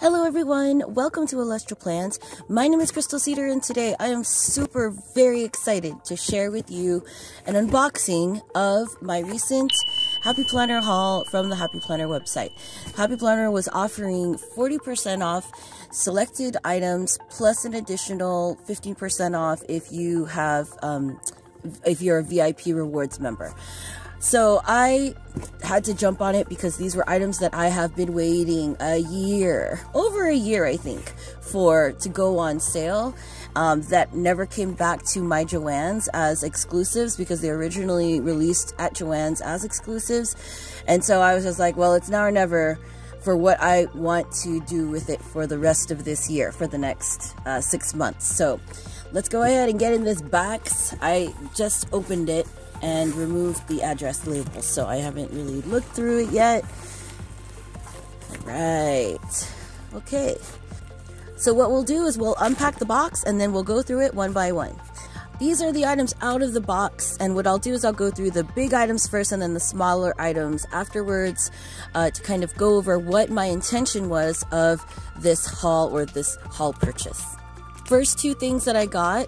Hello everyone, welcome to Illustra Plants. My name is Crystal Cedar and today I am very excited to share with you an unboxing of my recent Happy Planner haul from the Happy Planner website. Happy Planner was offering 40% off selected items plus an additional 15% off if you have, if you're a VIP rewards member. So I had to jump on it because these were items that I have been waiting a year, over a year I think, to go on sale. That never came back to my Joann's as exclusives because they originally released at Joann's as exclusives. And so I was just like, well, it's now or never for what I want to do with it for the rest of this year, for the next 6 months. So let's go ahead and get in this box. I just opened it and removed the address label, so I haven't really looked through it yet. All right, okay. So what we'll do is we'll unpack the box and then we'll go through it one by one. These are the items out of the box, and what I'll do is I'll go through the big items first and then the smaller items afterwards to kind of go over what my intention was of this haul or this haul purchase. First two things that I got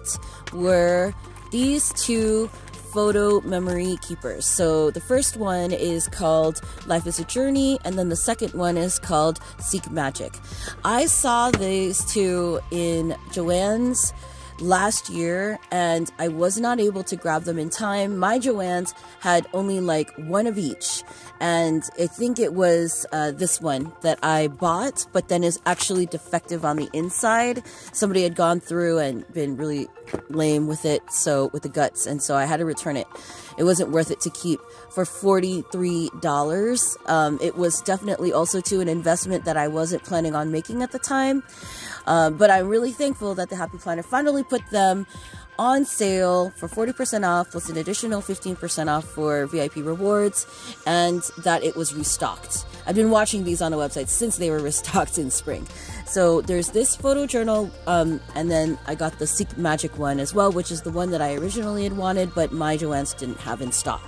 were these two photo memory keepers. So the first one is called Life is a Journey, and then the second one is called Seek Magic. I saw these two in Joann's last year and I was not able to grab them in time. My Joann's had only like one of each, and I think it was this one that I bought, but then is actually defective on the inside. Somebody had gone through and been really lame with it, so with the guts, and so I had to return it. It wasn't worth it to keep for $43. It was definitely also to an investment that I wasn't planning on making at the time. But I'm really thankful that the Happy Planner finally put them on sale for 40% off plus an additional 15% off for VIP rewards, and that it was restocked. I've been watching these on the website since they were restocked in spring. So there's this photo journal, and then I got the Seek Magic one as well, which is the one that I originally had wanted but my Joann's didn't have in stock.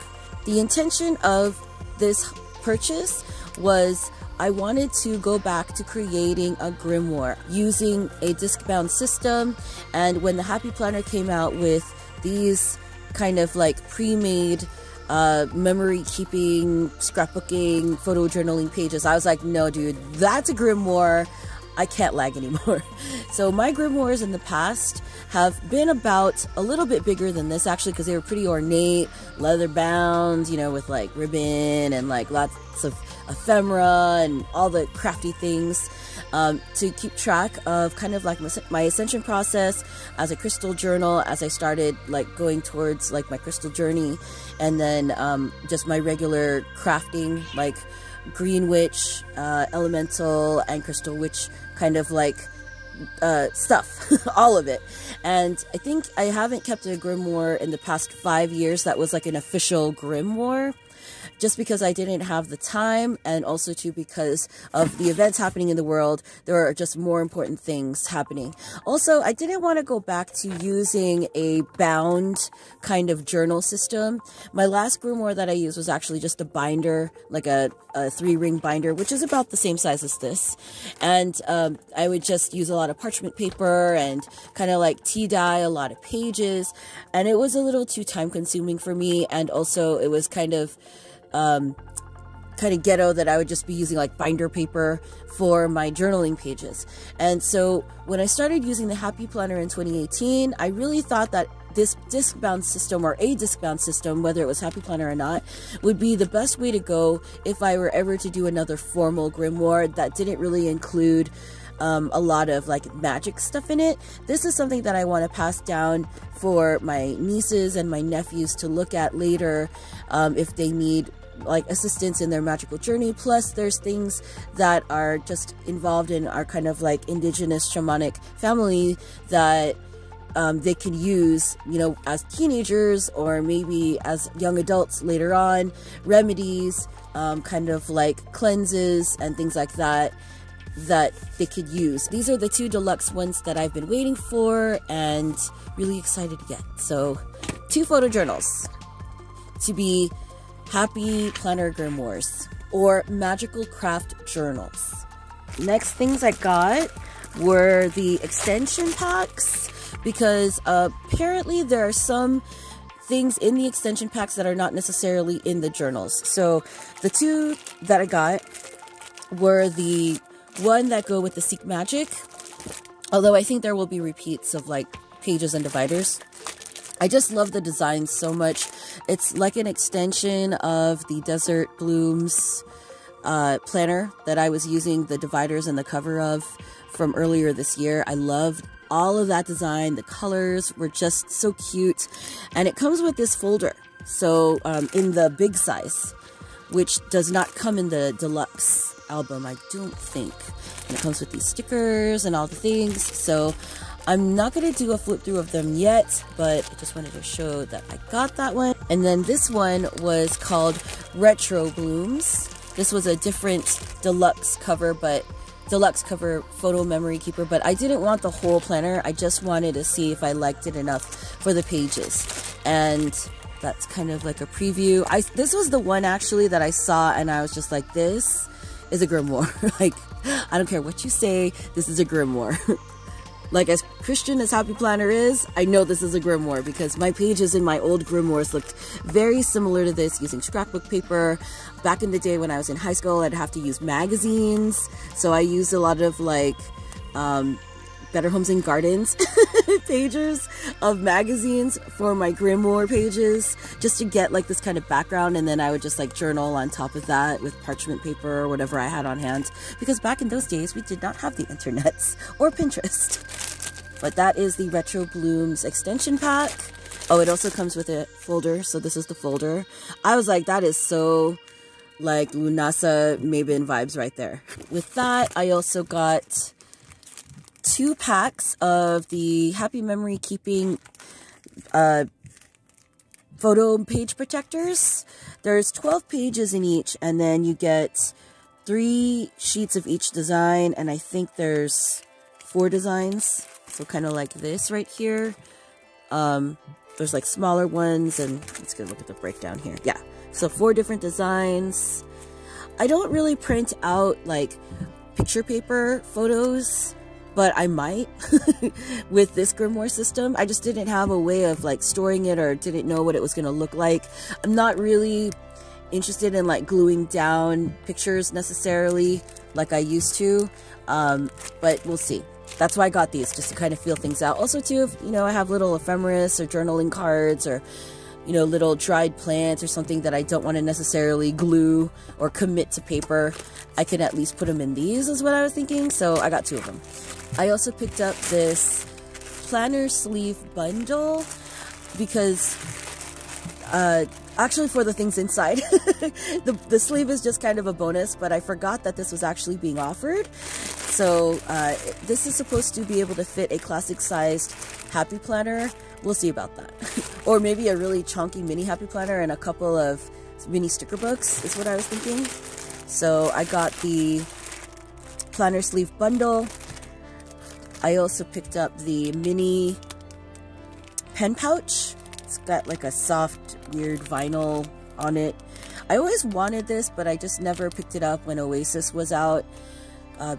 The intention of this purchase was I wanted to go back to creating a grimoire using a disc-bound system, and when the Happy Planner came out with these kind of like pre-made memory keeping, scrapbooking, photo journaling pages, I was like, no dude, that's a grimoire. I can't lag anymore. So my grimoires in the past have been about a little bit bigger than this actually, because they were pretty ornate, leather bound, you know, with like ribbon and like lots of ephemera and all the crafty things to keep track of kind of like my ascension process as a crystal journal, as I started like going towards like my crystal journey, and then just my regular crafting, like green witch, elemental, and crystal witch kind of like stuff, all of it. And I think I haven't kept a grimoire in the past 5 years that was like an official grimoire, just because I didn't have the time, and also too because of the events happening in the world. There are just more important things happening. Also, I didn't want to go back to using a bound kind of journal system. My last grimoire that I used was actually just a binder, like a 3-ring binder, which is about the same size as this. And I would just use a lot of parchment paper and kind of like tea dye a lot of pages. And it was a little too time consuming for me. And also it was kind of ghetto that I would just be using like binder paper for my journaling pages. And so when I started using the Happy Planner in 2018, I really thought that this disc-bound system, or a disc-bound system, whether it was Happy Planner or not, would be the best way to go if I were ever to do another formal grimoire that didn't really include a lot of like magic stuff in it. This is something that I want to pass down for my nieces and my nephews to look at later if they need like assistance in their magical journey. Plus there's things that are just involved in our kind of like indigenous shamanic family that they can use, you know, as teenagers or maybe as young adults later on, remedies, kind of like cleanses and things like that that they could use. These are the two deluxe ones that I've been waiting for and really excited to get. So two photo journals to be Happy Planner grimoires, or magical craft journals. Next things I got were the extension packs, because apparently there are some things in the extension packs that are not necessarily in the journals. So the two that I got were the one that go with the Seek Magic, although I think there will be repeats of like pages and dividers. I just love the design so much. It's like an extension of the Desert Blooms planner that I was using the dividers and the cover of from earlier this year. I loved all of that design. The colors were just so cute. And it comes with this folder, so in the big size, which does not come in the deluxe album, I don't think. And it comes with these stickers and all the things. So I'm not going to do a flip through of them yet, but I just wanted to show that I got that one. And then this one was called Retro Blooms. This was a different deluxe cover, but deluxe cover photo memory keeper, but I didn't want the whole planner. I just wanted to see if I liked it enough for the pages. And that's kind of like a preview. This was the one actually that I saw and I was just like, this is a grimoire. Like, I don't care what you say, this is a grimoire. Like, as Christian as Happy Planner is, I know this is a grimoire because my pages in my old grimoires looked very similar to this, using scrapbook paper. Back in the day when I was in high school, I'd have to use magazines. So I used a lot of like Better Homes and Gardens pages of magazines for my grimoire pages, just to get like this kind of background. And then I would just like journal on top of that with parchment paper or whatever I had on hand, because back in those days we did not have the internets or Pinterest. But that is the Retro Blooms extension pack. Oh, it also comes with a folder. So this is the folder. I was like, that is so like Lunasa Mabin vibes right there. With that, I also got two packs of the Happy Memory Keeping photo page protectors. There's 12 pages in each, and then you get 3 sheets of each design, and I think there's 4 designs. So kind of like this right here. There's like smaller ones, and let's go look at the breakdown here. Yeah, so 4 different designs. I don't really print out like picture paper photos, but I might with this grimoire system. I just didn't have a way of like storing it, or didn't know what it was going to look like. I'm not really interested in like gluing down pictures necessarily like I used to, but we'll see. That's why I got these, just to kind of feel things out. Also too, if, you know, I have little ephemeris or journaling cards, or, you know, little dried plants or something that I don't want to necessarily glue or commit to paper, I can at least put them in these, is what I was thinking. So I got 2 of them. I also picked up this planner sleeve bundle because actually for the things inside, the sleeve is just kind of a bonus, but I forgot that this was actually being offered. So this is supposed to be able to fit a classic sized Happy Planner. We'll see about that. Or maybe a really chunky mini Happy Planner and a couple of mini sticker books, is what I was thinking. So I got the planner sleeve bundle. I also picked up the mini pen pouch. It's got like a soft, weird vinyl on it. I always wanted this, but I just never picked it up when Oasis was out,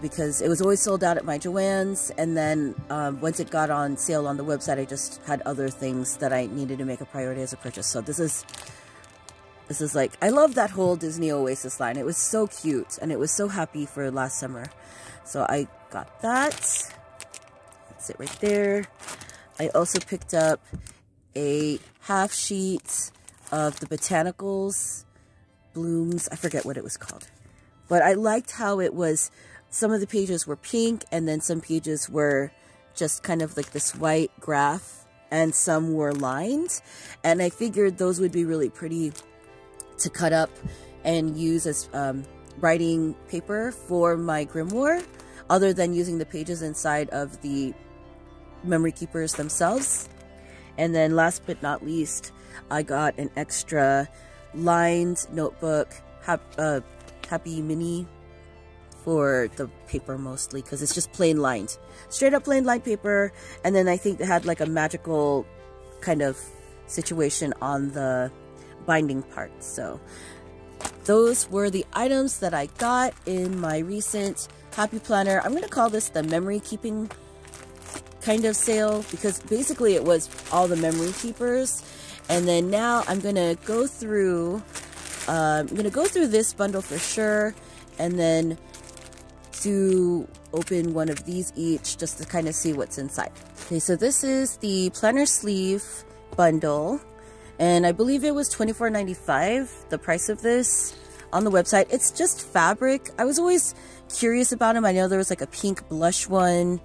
because it was always sold out at my Joann's. And then once it got on sale on the website, I just had other things that I needed to make a priority as a purchase. So this is like, I love that whole Disney Oasis line. It was so cute, and it was so happy for last summer. So I got that. That's it right there. I also picked up a half sheet of the Botanicals Blooms. I forget what it was called, but I liked how it was. Some of the pages were pink, and then some pages were just kind of like this white graph, and some were lined. And I figured those would be really pretty to cut up and use as writing paper for my grimoire, other than using the pages inside of the memory keepers themselves. And then last but not least, I got an extra lined notebook, Happy Mini, for the paper mostly, because it's just plain lined, straight up plain lined paper. And then I think it had like a magical kind of situation on the binding part. So those were the items that I got in my recent Copy Planner. I'm going to call this the memory keeping kind of sale, because basically it was all the memory keepers. And then now I'm going to go through this bundle for sure, and then to open one of these each just to kind of see what's inside. Okay, so this is the planner sleeve bundle, and I believe it was $24.95, the price of this on the website. It's just fabric. I was always curious about them. I know there was like a pink blush one.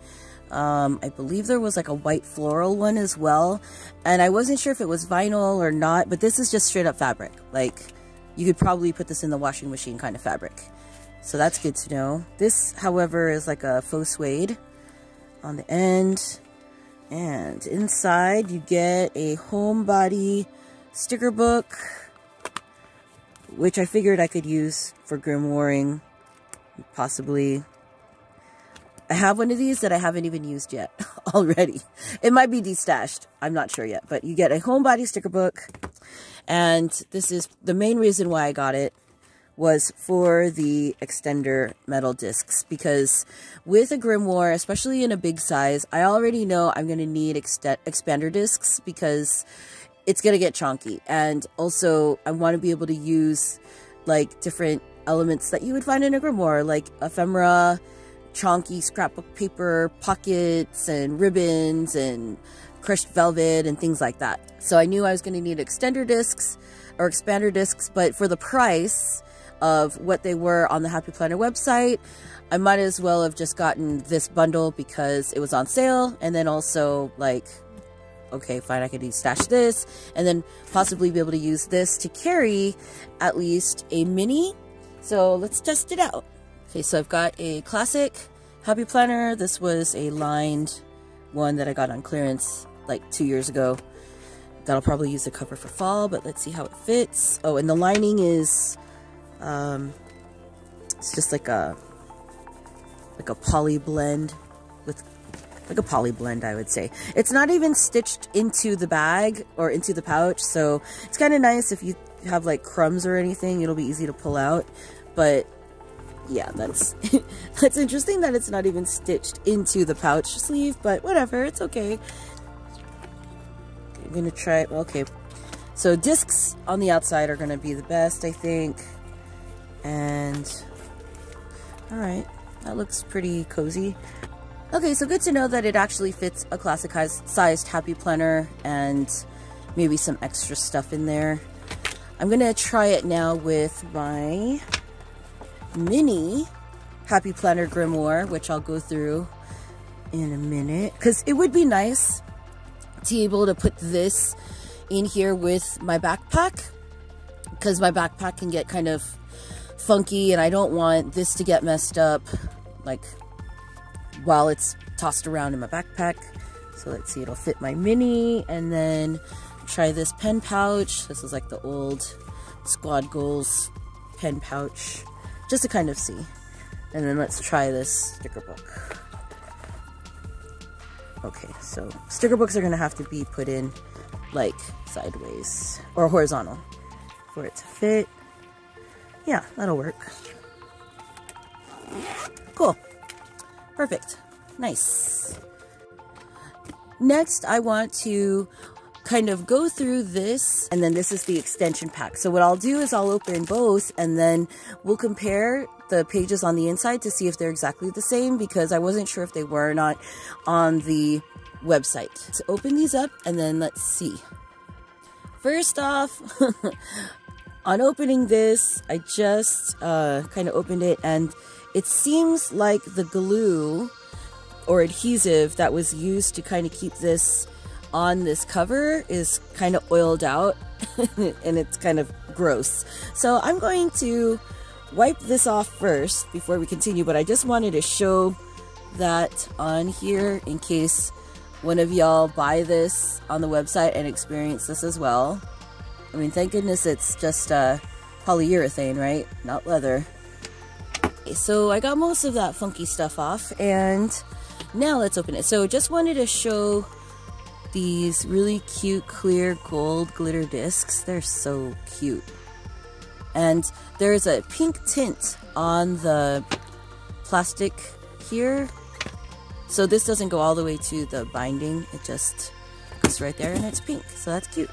I believe there was like a white floral one as well. And I wasn't sure if it was vinyl or not, but this is just straight up fabric. Like, you could probably put this in the washing machine kind of fabric. So that's good to know. This, however, is like a faux suede on the end. And inside you get a Homebody sticker book, which I figured I could use for grimoiring, possibly. I have one of these that I haven't even used yet already. It might be destashed. I'm not sure yet, but you get a Homebody sticker book. And this is the main reason why I got it, was for the extender metal discs, because with a grimoire, especially in a big size, I already know I'm going to need expander discs because it's going to get chonky. And also I want to be able to use like different elements that you would find in a grimoire, like ephemera, chonky scrapbook paper, pockets and ribbons and crushed velvet and things like that. So I knew I was going to need extender discs or expander discs, but for the price of what they were on the Happy Planner website, I might as well have just gotten this bundle because it was on sale. And then also, like, okay, fine, I could stash this and then possibly be able to use this to carry at least a mini. So let's test it out. Okay, so I've got a classic Happy Planner. This was a lined one that I got on clearance like 2 years ago. That'll probably use the cover for fall, but let's see how it fits. Oh, and the lining is it's just like a poly blend with like a poly blend, I would say. It's not even stitched into the bag or into the pouch, so it's kind of nice if you have like crumbs or anything, it'll be easy to pull out. But yeah, that's interesting that it's not even stitched into the pouch sleeve, but whatever, it's okay. I'm gonna try it. Okay, so discs on the outside are gonna be the best, I think. And all right, that looks pretty cozy. Okay, so good to know that it actually fits a classic sized Happy Planner and maybe some extra stuff in there. I'm gonna try it now with my mini Happy Planner grimoire, which I'll go through in a minute, because it would be nice to be able to put this in here with my backpack, because my backpack can get kind of funky and I don't want this to get messed up like while it's tossed around in my backpack. So let's see, it'll fit my mini. And then try this pen pouch. This is like the old Squad Goals pen pouch, just to kind of see. And then let's try this sticker book. Okay, so sticker books are gonna have to be put in like sideways or horizontal for it to fit. Yeah, that'll work. Cool. Perfect. Nice. Next, I want to kind of go through this, and then this is the extension pack. So what I'll do is I'll open both and then we'll compare the pages on the inside to see if they're exactly the same, because I wasn't sure if they were or not on the website. So open these up and then let's see. First off, on opening this, I just kind of opened it, and it seems like the glue or adhesive that was used to kind of keep this on this cover is kind of oiled out and it's kind of gross. So I'm going to wipe this off first before we continue, but I just wanted to show that on here in case one of y'all buy this on the website and experience this as well. I mean, thank goodness it's just polyurethane, right? Not leather. Okay, so I got most of that funky stuff off, and now let's open it. So just wanted to show these really cute clear gold glitter discs. They're so cute. And there's a pink tint on the plastic here. So this doesn't go all the way to the binding, it just goes right there, and it's pink, so that's cute.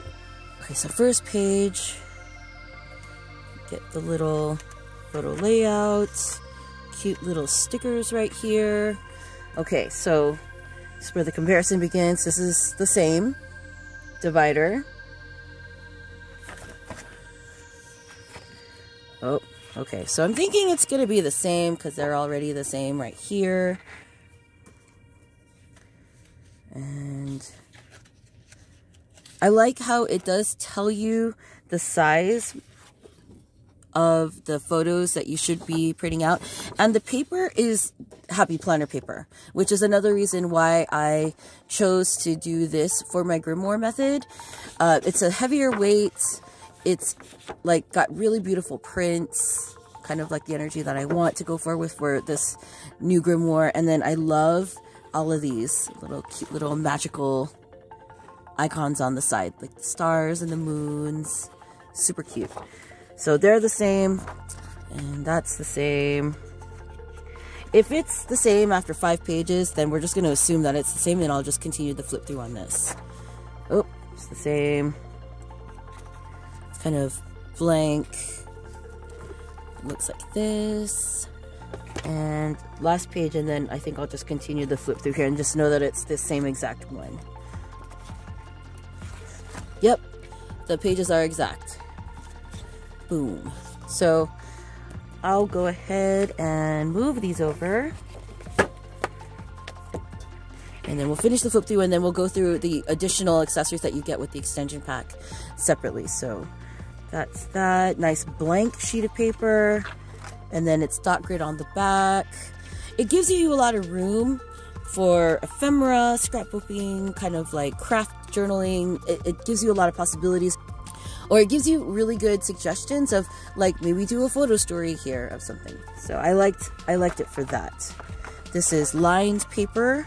Okay, so first page, get the little photo layouts, cute little stickers right here. Okay, so this is where the comparison begins. This is the same divider. Oh, okay, so I'm thinking it's gonna be the same because they're already the same right here. And I like how it does tell you the size of the photos that you should be printing out. And the paper is Happy Planner paper, which is another reason why I chose to do this for my grimoire method. It's a heavier weight. It's like got really beautiful prints, kind of like the energy that I want to go for with for this new grimoire. And then I love all of these little cute little magical icons on the side, like the stars and the moons. Super cute. So they're the same, and that's the same. If it's the same after 5 pages, then we're just going to assume that it's the same, and I'll just continue the flip through on this. Oh, it's the same. It's kind of blank. It looks like this. And last page, and then I think I'll just continue the flip through here and just know that it's the same exact one. Yep, the pages are exact. Boom. So I'll go ahead and move these over, and then we'll finish the flip through, and then we'll go through the additional accessories that you get with the extension pack separately. So that's that nice blank sheet of paper. And then it's dot grid on the back. It gives you a lot of room for ephemera, scrapbooking, kind of like craft journaling. It gives you a lot of possibilities. Or it gives you really good suggestions of, like, maybe do a photo story here of something. So I liked it for that. This is lined paper,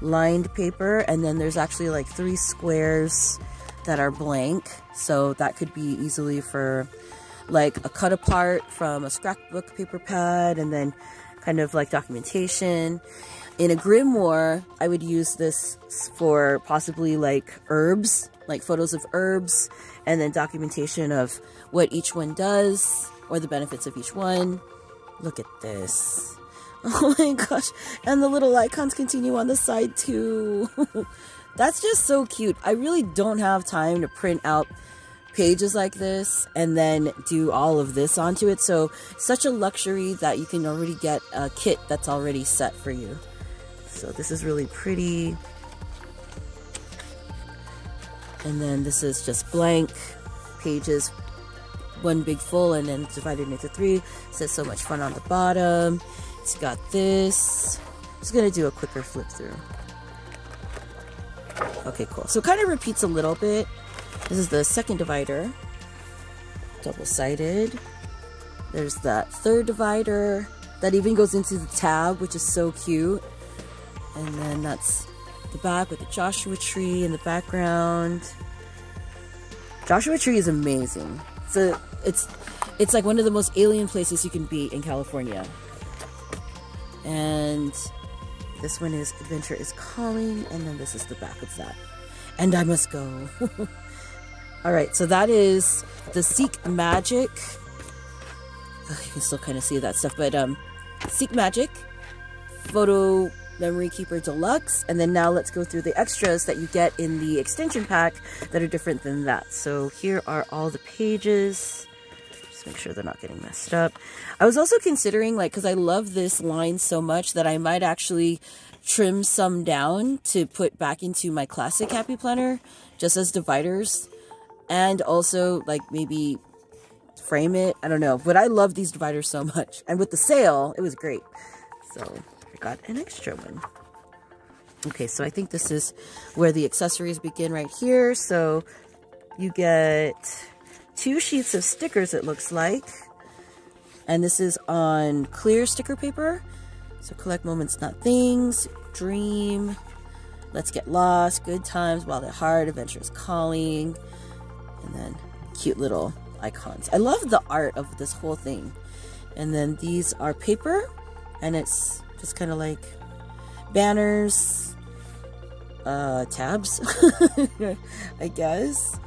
and then there's actually like 3 squares that are blank. So that could be easily for like a cut apart from a scrapbook paper pad, and then kind of like documentation. In a grimoire, I would use this for possibly like herbs, like photos of herbs, and then documentation of what each one does or the benefits of each one. Look at this. Oh my gosh. And the little icons continue on the side too. That's just so cute. I really don't have time to print out pages like this and then do all of this onto it, so such a luxury that you can already get a kit that's already set for you. So this is really pretty, and then this is just blank pages, one big full, and then divided into 3. It says so much fun on the bottom. It's got this. I'm just gonna do a quicker flip through. Okay, cool. So it kind of repeats a little bit. This is the second divider, double-sided. There's that third divider that even goes into the tab, which is so cute. And then that's the back with the Joshua tree in the background. Joshua tree is amazing. So it's like one of the most alien places you can be in California. And this one is Adventure is Calling, and then this is the back of that. And I must go. Alright, so that is the Seek Magic. Oh, you can still kind of see that stuff, but Seek Magic, Photo Memory Keeper Deluxe, and then now let's go through the extras that you get in the extension pack that are different than that. So here are all the pages. Just make sure they're not getting messed up. I was also considering, like, because I love this line so much, that I might actually trim some down to put back into my classic Happy Planner, just as dividers. And also, like, maybe frame it. I don't know. But I love these dividers so much. And with the sale, it was great. So I got an extra one. Okay, so I think this is where the accessories begin right here. So you get 2 sheets of stickers, it looks like. And this is on clear sticker paper. So collect moments, not things. Dream. Let's get lost. Good times while they're hard. Adventure is calling. And then cute little icons. I love the art of this whole thing. And then these are paper, and it's just kind of like banners, tabs, I guess.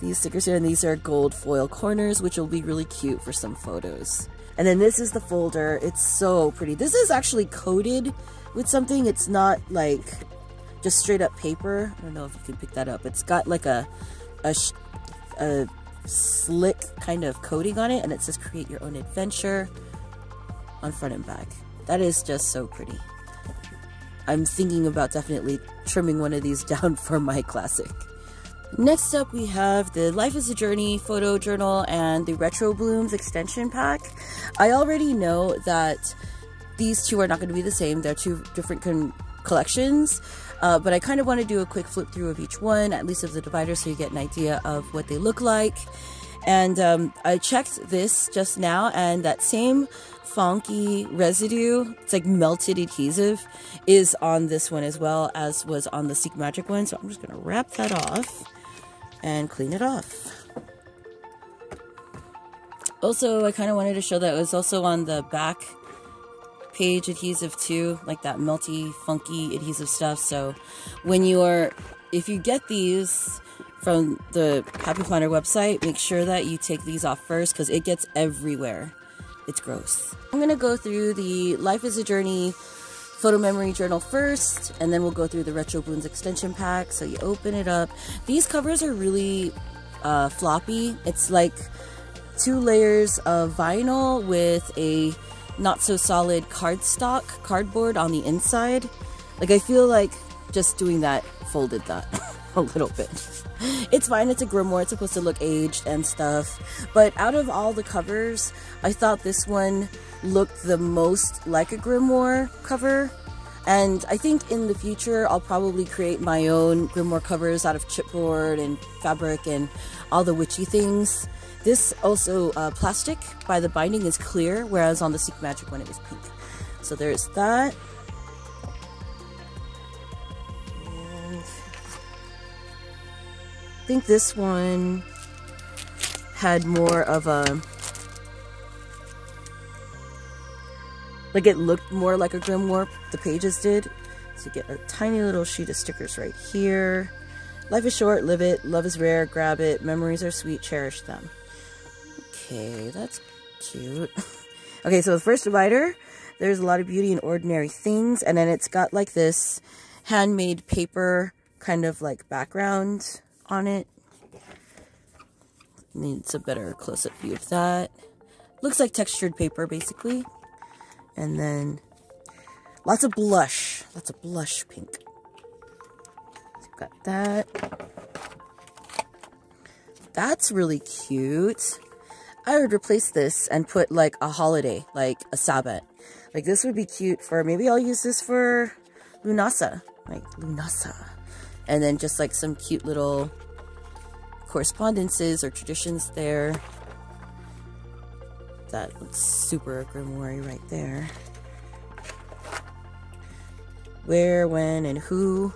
These stickers here, and these are gold foil corners, which will be really cute for some photos. And then this is the folder. It's so pretty. This is actually coated with something. It's not like just straight up paper. I don't know if you can pick that up. It's got like a slick kind of coating on it, and it says create your own adventure on front and back. That is just so pretty. I'm thinking about definitely trimming one of these down for my classic. Next up, we have the Life is a Journey photo journal and the Retro Blooms extension pack. I already know that these two are not going to be the same. They're two different collections, but I kind of want to do a quick flip through of each one, at least of the divider, so you get an idea of what they look like. And I checked this just now, and that same funky residue, it's like melted adhesive, is on this one as well as was on the Seek Magic one. So I'm just going to wrap that off and clean it off. Also, I kind of wanted to show that it was also on the back page adhesive too, like that melty, funky adhesive stuff. So when you are, if you get these from the Happy Planner website, make sure that you take these off first because it gets everywhere. It's gross. I'm going to go through the Life is a Journey photo memory journal first, and then we'll go through the Retro Blooms extension pack. So you open it up. These covers are really floppy. It's like two layers of vinyl with a not so solid cardboard on the inside. Like, I feel like just doing that folded that a little bit. It's fine, it's a grimoire, it's supposed to look aged and stuff, but out of all the covers, I thought this one looked the most like a grimoire cover. And I think in the future, I'll probably create my own grimoire covers out of chipboard and fabric and all the witchy things. This also, plastic by the binding is clear, whereas on the Seek Magic one it was pink. So there's that. And I think this one had more of a, like, it looked more like a grimoire, the pages did. So you get a tiny little sheet of stickers right here. Life is short, live it. Love is rare, grab it. Memories are sweet, cherish them. Okay, that's cute. Okay, so the first divider, there's a lot of beauty in ordinary things, and then it's got like this handmade paper kind of like background on it. Needs a better close-up view of that. Looks like textured paper, basically. And then lots of blush pink. So got that. That's really cute. I would replace this and put like a holiday, like a Sabbath. Like, this would be cute for, maybe I'll use this for Lunasa, like Lunasa. And then just like some cute little correspondences or traditions there. That looks super grimoire right there. Where, when, and who.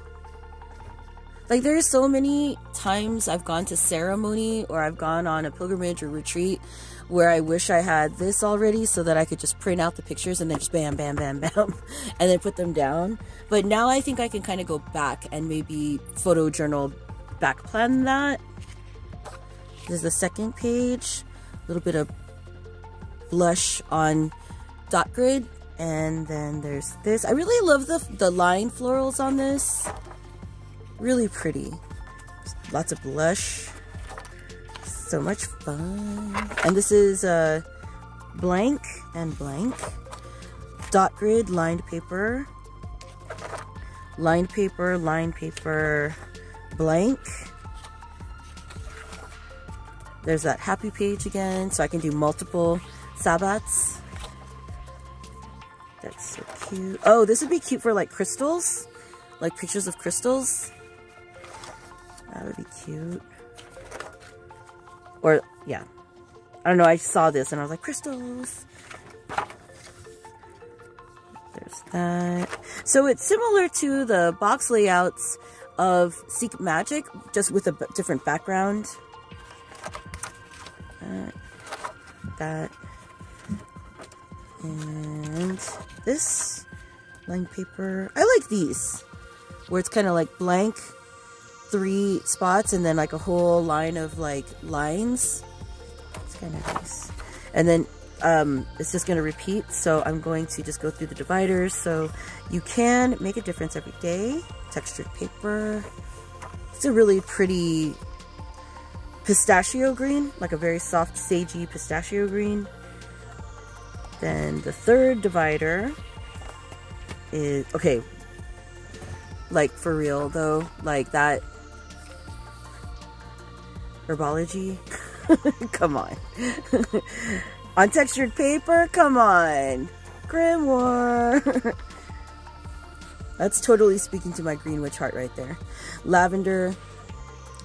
Like, there's so many times I've gone to ceremony or I've gone on a pilgrimage or retreat where I wish I had this already so that I could just print out the pictures and then just bam, bam, bam, bam, and then put them down. But now I think I can kind of go back and maybe photo journal back plan that. This is the second page. A little bit of blush on dot grid. And then there's this. I really love the line florals on this. Really pretty. Lots of blush. So much fun. And this is blank and blank. Dot grid, lined paper. Lined paper, lined paper, blank. There's that happy page again, so I can do multiple sabbats. That's so cute. Oh, this would be cute for like crystals. Like pictures of crystals. That would be cute. Or, yeah. I don't know, I saw this and I was like, crystals. There's that. So it's similar to the box layouts of Seek Magic, just with a different background. That. And this blank paper. I like these where it's kind of like blank, three spots, and then like a whole line of like lines. It's kind of nice. And then it's just going to repeat, so I'm going to just go through the dividers. So you can make a difference every day. Textured paper. It's a really pretty pistachio green, like a very soft sagey pistachio green. Then the third divider is, okay, like for real though, like that herbology, come on. On textured paper, come on, grimoire. That's totally speaking to my green witch heart right there. Lavender,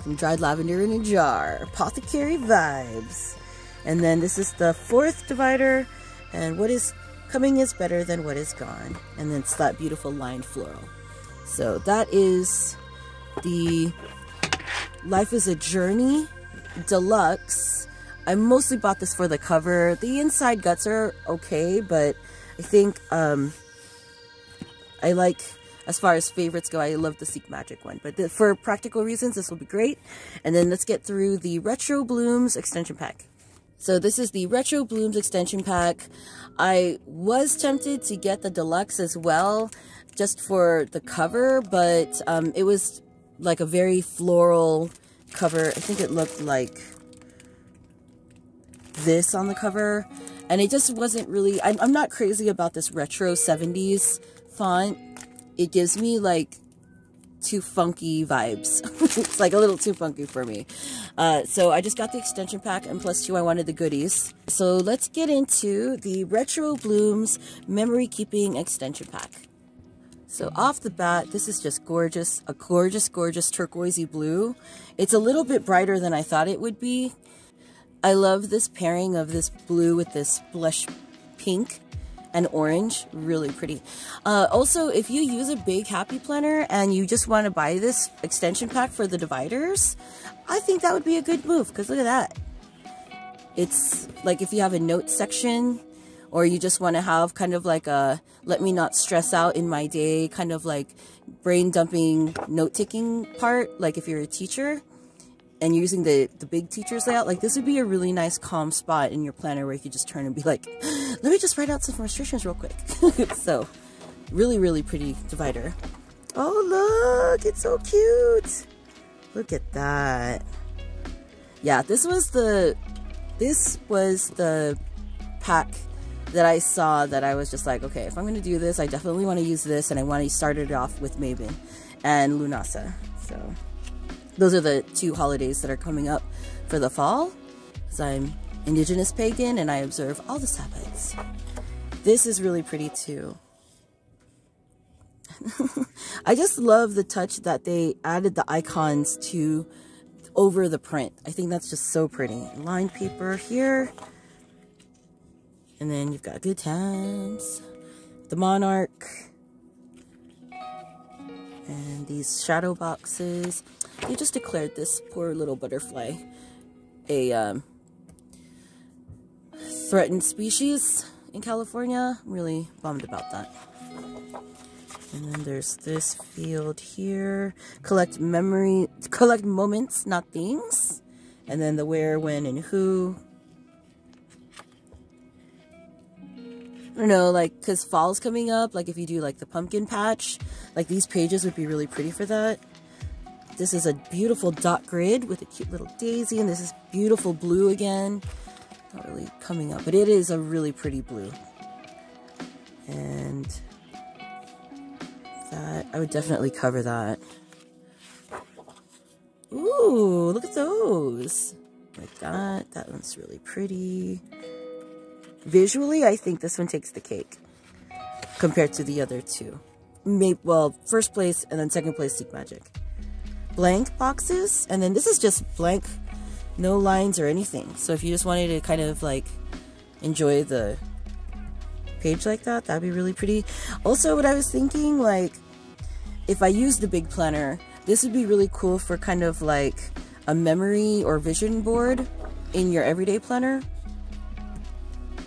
some dried lavender in a jar, apothecary vibes. And then this is the fourth divider, and what is coming is better than what is gone. And then it's that beautiful lined floral. So that is the Life is a Journey Deluxe. I mostly bought this for the cover. The inside guts are okay, but I think I like, as far as favorites go, I love the Seek Magic one. But for practical reasons, this will be great. And then let's get through the Retro Blooms extension pack. So this is the Retro Blooms extension pack. I was tempted to get the deluxe as well, just for the cover, but it was like a very floral cover. I think it looked like this on the cover, and it just wasn't really, I'm not crazy about this retro 70s font. It gives me like too funky vibes. It's like a little too funky for me. So I just got the extension pack, and plus two, I wanted the goodies. So let's get into the Retro Blooms Memory Keeping Extension Pack. So off the bat, this is just gorgeous, a gorgeous, gorgeous turquoisey blue. It's a little bit brighter than I thought it would be. I love this pairing of this blue with this blush pink and orange, really pretty. Also, if you use a big Happy Planner and you just want to buy this extension pack for the dividers, I think that would be a good move, because look at that. It's like if you have a note section, or you just want to have kind of like a let me not stress out in my day, kind of like brain dumping note taking part, like if you're a teacher and you're using the big teacher's layout, like this would be a really nice calm spot in your planner where you could just turn and be like, let me just write out some frustrations real quick. So really, really pretty divider. Oh, look, it's so cute. Look at that. Yeah, this was the pack that I saw that I was just like, okay, if I'm going to do this, I definitely want to use this, and I want to start it off with Mabon and Lunasa. So those are the two holidays that are coming up for the fall, because I'm indigenous pagan and I observe all the Sabbaths. This is really pretty too. I just love the touch that they added the icons to over the print. I think that's just so pretty. Lined paper here. And then you've got Good Times, the Monarch, and these shadow boxes. They just declared this poor little butterfly a threatened species in California. I'm really bummed about that. And then there's this field here. Collect moments, not things. And then the where, when, and who. I don't know, like, because fall's coming up, like if you do like the pumpkin patch, like these pages would be really pretty for that. This is a beautiful dot grid with a cute little daisy, and this is beautiful blue again. Not really coming up, but it is a really pretty blue. And that, I would definitely cover that. Ooh, look at those. Like that, that one's really pretty. Visually, I think this one takes the cake compared to the other two. Well, first place, and then second place, Seek Magic. Blank boxes, and then this is just blank, no lines or anything. So if you just wanted to kind of like enjoy the page like that, that'd be really pretty. Also, what I was thinking, like, if I use the big planner, this would be really cool for kind of like a memory or vision board in your everyday planner.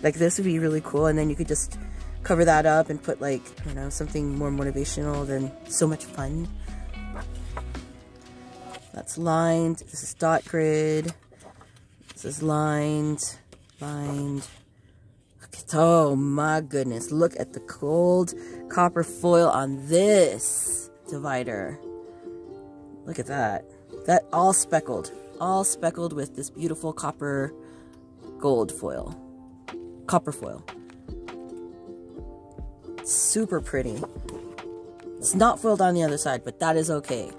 Like this would be really cool, and then you could just cover that up and put, like, I don't know, something more motivational than so much fun. That's lined. This is dot grid. This is lined. Lined. Oh my goodness, look at the gold copper foil on this divider. Look at that. That all speckled. All speckled with this beautiful copper gold foil. Copper foil. Super pretty. It's not foiled on the other side, but that is okay.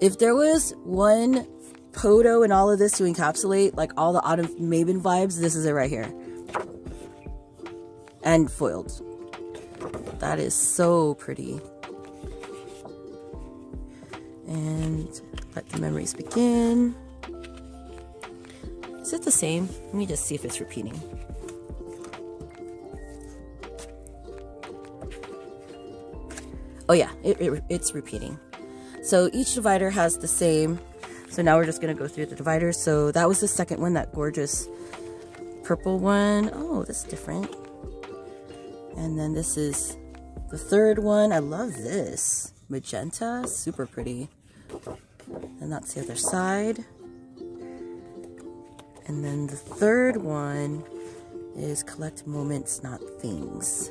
If there was one photo and all of this to encapsulate, like, all the Autumn Maven vibes, this is it right here. And foiled. That is so pretty. And let the memories begin. Is it the same? Let me just see if it's repeating. Oh yeah, it's repeating. So each divider has the same. So now we're just gonna go through the dividers. So that was the second one, that gorgeous purple one. Oh, that's different. And then this is the third one. I love this. Magenta, super pretty. And that's the other side. And then the third one is collect moments, not things.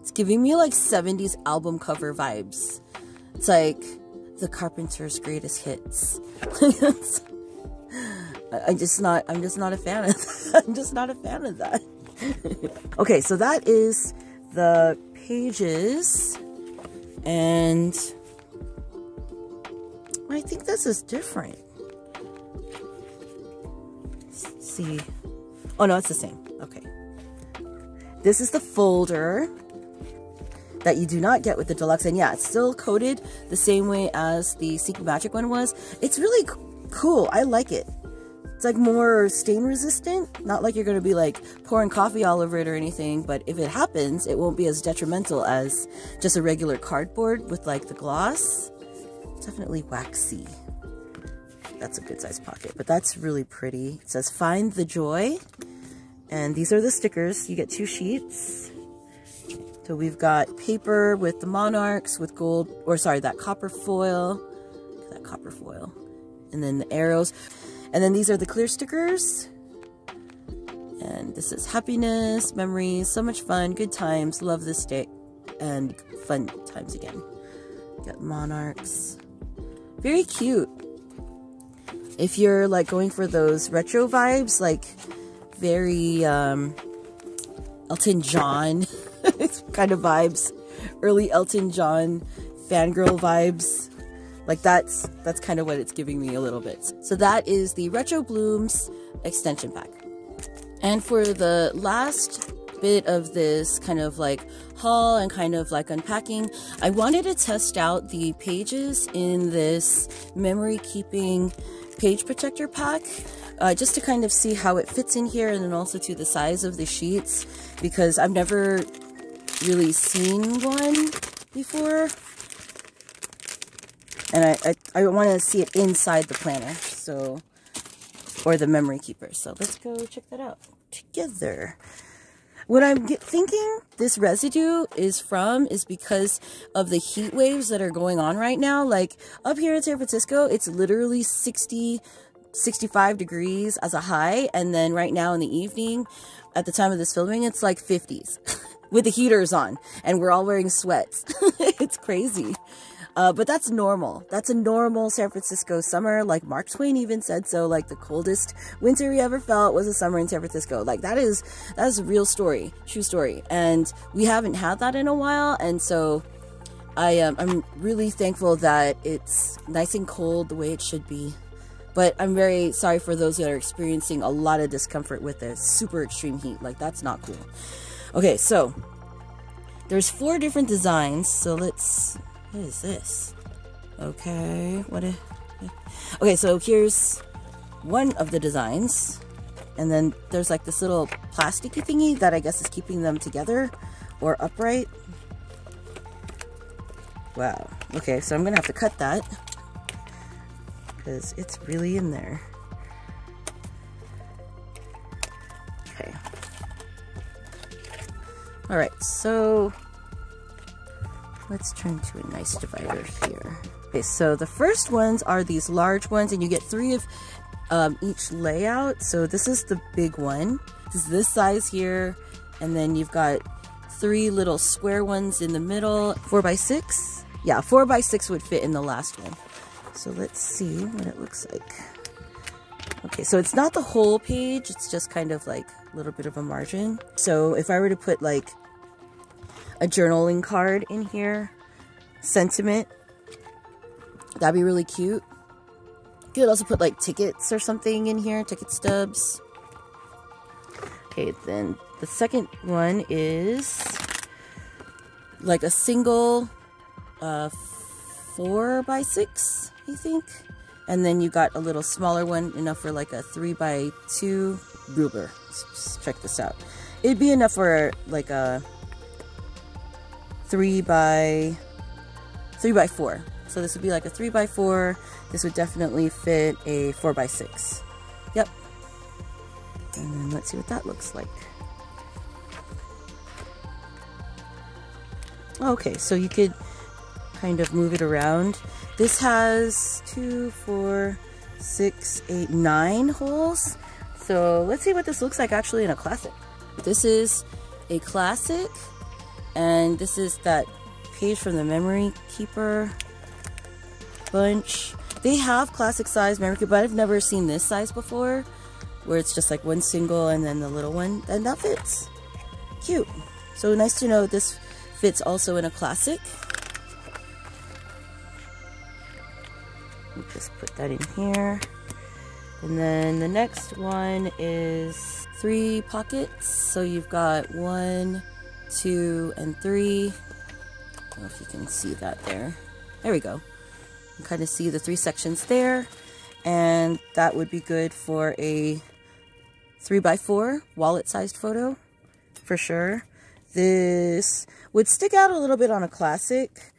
It's giving me like 70s album cover vibes. It's like the Carpenter's greatest hits. I'm just not a fan of that. I'm just not a fan of that. Okay, so that is the pages, and I think this is different. Let's see. Oh no, it's the same. Okay. This is the folder that you do not get with the deluxe, and yeah, it's still coded the same way as the Seeking Magic one was. It's really cool. I like it. It's like more stain resistant, not like you're going to be like pouring coffee all over it or anything, but if it happens, it won't be as detrimental as just a regular cardboard with like the gloss. It's definitely waxy. That's a good size pocket, but that's really pretty. It says find the joy, and these are the stickers. You get 2 sheets. So we've got paper with the monarchs with gold, or sorry, that copper foil, and then the arrows. And then these are the clear stickers. And this is happiness, memories, so much fun, good times, love this day, and fun times again. Got monarchs. Very cute. If you're like going for those retro vibes, like very Elton John kind of vibes, early Elton John fangirl vibes. Like that's kind of what it's giving me a little bit. So that is the Retro Blooms extension pack. And for the last bit of this kind of like haul and kind of like unpacking, I wanted to test out the pages in this memory keeping page protector pack, just to kind of see how it fits in here, and then also to the size of the sheets, because I've never really seen one before. And I want to see it inside the planner, so, or the memory keeper. So let's go check that out together. What I'm thinking this residue is from is because of the heat waves that are going on right now. Like up here in San Francisco, it's literally 65 degrees as a high. And then right now in the evening, at the time of this filming, it's like 50s with the heaters on, and we're all wearing sweats. It's crazy. But that's normal. That's a normal San Francisco summer. Like Mark Twain even said so, like the coldest winter he ever felt was a summer in San Francisco. Like that is a real story, true story. And we haven't had that in a while. And so I'm really thankful that it's nice and cold the way it should be. But I'm very sorry for those that are experiencing a lot of discomfort with the super extreme heat. Like that's not cool. Okay, so there's 4 different designs. So let's... What is this? Okay, okay, so here's one of the designs, and then there's like this little plasticky thingy that I guess is keeping them together or upright. Wow. Okay, so I'm gonna have to cut that because it's really in there. All right, so let's turn to a nice divider here. Okay, so the first ones are these large ones, and you get three of each layout. So this is the big one. This is this size here, and then you've got three little square ones in the middle. 4x6? Yeah, 4x6 would fit in the last one. So let's see what it looks like. Okay, so it's not the whole page, it's just kind of like a little bit of a margin. So if I were to put like a journaling card in here, sentiment, that'd be really cute. You could also put like tickets or something in here, ticket stubs. Okay, then the second one is like a single 4x6, I think. And then you got a little smaller one, enough for like a 3x2 ruler. Let's check this out. It'd be enough for like a 3x4. So this would be like a 3x4. This would definitely fit a 4x6. Yep. And then let's see what that looks like. Okay, so you could kind of move it around. This has 2, 4, 6, 8, 9 holes. So let's see what this looks like actually in a classic. This is a classic, and this is that page from the Memory Keeper bunch. They have classic size Memory Keeper, but I've never seen this size before, where it's just like one single and then the little one, and that fits. Cute. So nice to know this fits also in a classic. We'll just put that in here. And then the next one is 3 pockets. So you've got 1, 2, and 3. I don't know if you can see that there. There we go. You can kind of see the 3 sections there. And that would be good for a 3x4 wallet-sized photo for sure. This would stick out a little bit on a classic,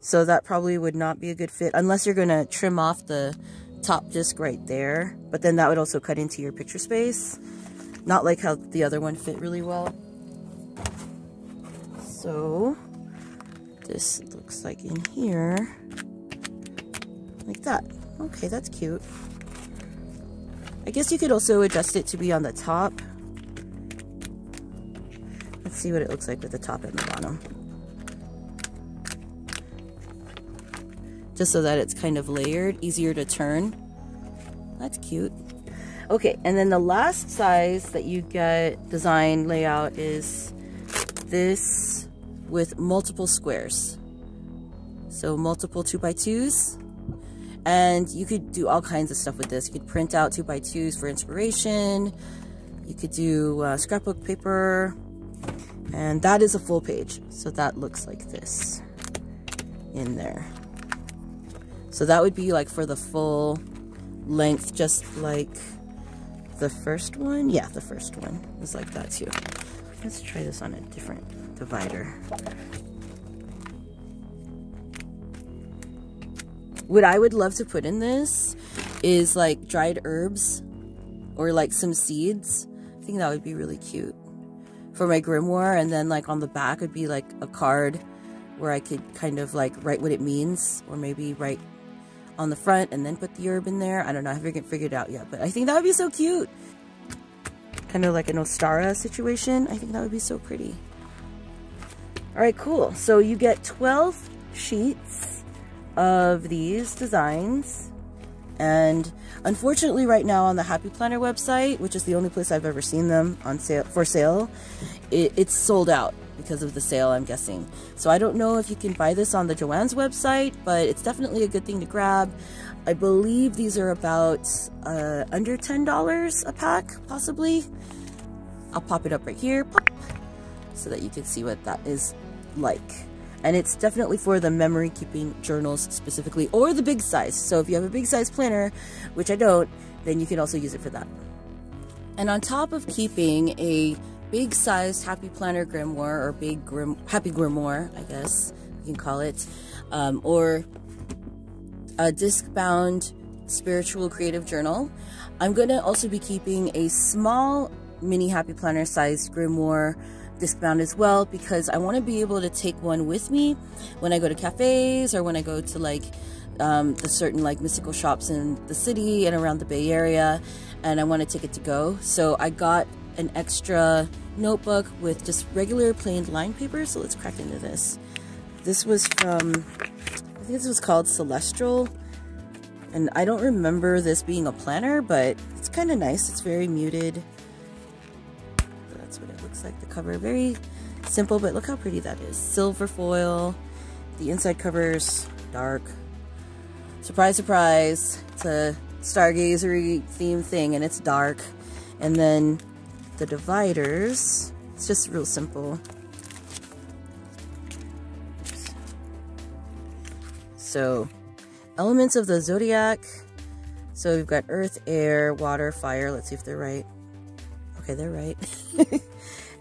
so that probably would not be a good fit unless you're going to trim off the top disc right there. But then that would also cut into your picture space. Not like how the other one fit really well. So this looks like in here, like that. Okay, that's cute. I guess you could also adjust it to be on the top. Let's see what it looks like with the top and the bottom. Just so that it's kind of layered, easier to turn. That's cute. Okay, and then the last size that you get design layout is this with multiple squares. So multiple 2x2s. And you could do all kinds of stuff with this. You could print out 2x2s for inspiration. You could do scrapbook paper. And that is a full page. So that looks like this in there. So that would be like for the full length, just like the first one. Yeah, the first one is like that too. Let's try this on a different divider. What I would love to put in this is like dried herbs or like some seeds. I think that would be really cute for my grimoire. And then like on the back would be like a card where I could kind of like write what it means, or maybe write on the front and then put the herb in there. I don't know, I haven't figured it out yet, but I think that would be so cute. Kind of like an Ostara situation. I think that would be so pretty. All right, cool. So you get 12 sheets of these designs, and unfortunately right now on the Happy Planner website, which is the only place I've ever seen them on sale, for sale, it's sold out because of the sale, I'm guessing. So I don't know if you can buy this on the Joann's website, but it's definitely a good thing to grab. I believe these are about under $10 a pack, possibly. I'll pop it up right here, pop, so that you can see what that is like. And it's definitely for the memory keeping journals specifically, or the big size. So if you have a big size planner, which I don't, then you can also use it for that. And on top of keeping a big sized Happy Planner grimoire, or big Happy Grimoire, I guess you can call it, or a disc bound spiritual creative journal, I'm going to also be keeping a small mini Happy Planner sized grimoire this bound as well, because I want to be able to take one with me when I go to cafes or when I go to like the certain like mystical shops in the city and around the Bay Area, and I want to take it to go. So I got an extra notebook with just regular plain lined paper. So let's crack into this. This was from, I think this was called Celestial, and I don't remember this being a planner, but it's kind of nice. It's very muted. That's what it looks like, the cover. Very simple, but look how pretty that is. Silver foil. The inside cover's dark. Surprise, surprise. It's a stargazer-y theme thing, and it's dark. And then the dividers. It's just real simple. Oops. So, elements of the zodiac. So we've got earth, air, water, fire. Let's see if they're right. Okay, they're right.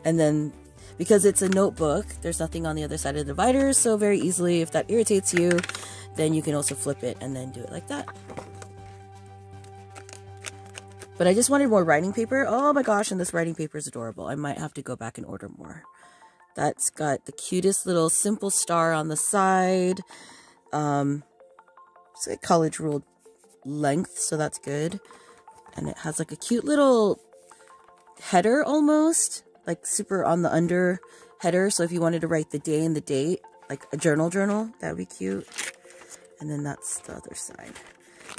And then, because it's a notebook, there's nothing on the other side of the dividers, so very easily, if that irritates you, then you can also flip it and then do it like that. But I just wanted more writing paper. Oh my gosh, and this writing paper is adorable. I might have to go back and order more. That's got the cutest little simple star on the side. It's like college ruled length, so that's good. And it has like a cute little header almost, like super on the under header, so if you wanted to write the day and the date, like a journal, that would be cute. And then that's the other side.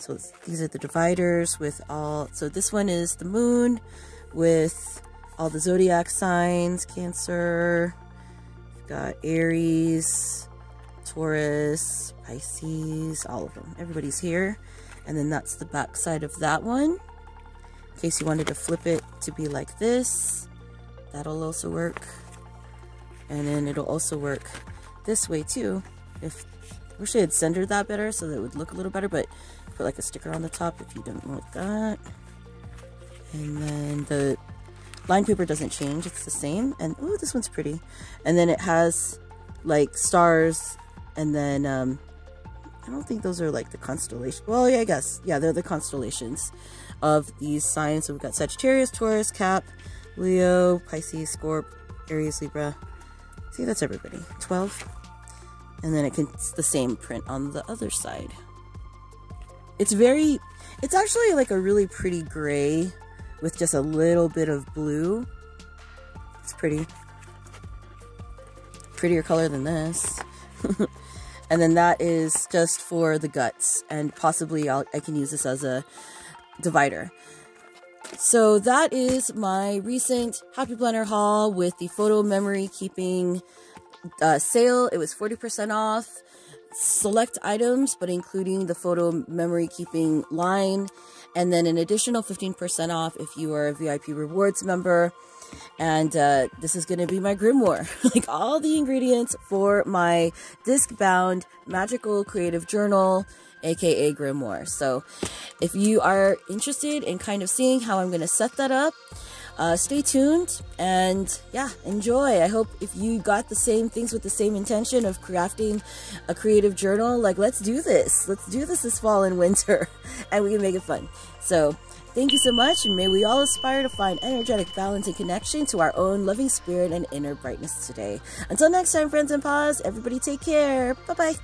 So it's, these are the dividers with all, so this one is the moon with all the zodiac signs. Cancer, we've got Aries, Taurus, Pisces, all of them, everybody's here. And then that's the back side of that one. In case you wanted to flip it to be like this, that'll also work. And then it'll also work this way too. If, I wish I had centered that better so that it would look a little better, but put like a sticker on the top if you don't want that. And then the line paper doesn't change, it's the same. And oh, this one's pretty. And then it has like stars, and then I don't think those are like the constellation. Well, yeah, I guess. Yeah, they're the constellations of these signs. So we've got Sagittarius, Taurus, Cap, Leo, Pisces, Scorp, Aries, Libra. See, that's everybody. 12. And then it's the same print on the other side. It's actually like a really pretty gray with just a little bit of blue. It's pretty. Prettier color than this. And then that is just for the guts, and possibly I can use this as a divider. So that is my recent Happy Planner haul with the photo memory keeping sale. It was 40% off select items, but including the photo memory keeping line, and then an additional 15% off if you are a VIP rewards member. And this is going to be my grimoire, like all the ingredients for my disc bound magical creative journal, aka grimoire. So if you are interested in kind of seeing how I'm going to set that up, stay tuned, and yeah, enjoy. I hope if you got the same things with the same intention of crafting a creative journal, like let's do this this fall and winter, and we can make it fun. So thank you so much, and may we all aspire to find energetic balance and connection to our own loving spirit and inner brightness today. Until next time, friends and paws, everybody take care. Bye bye.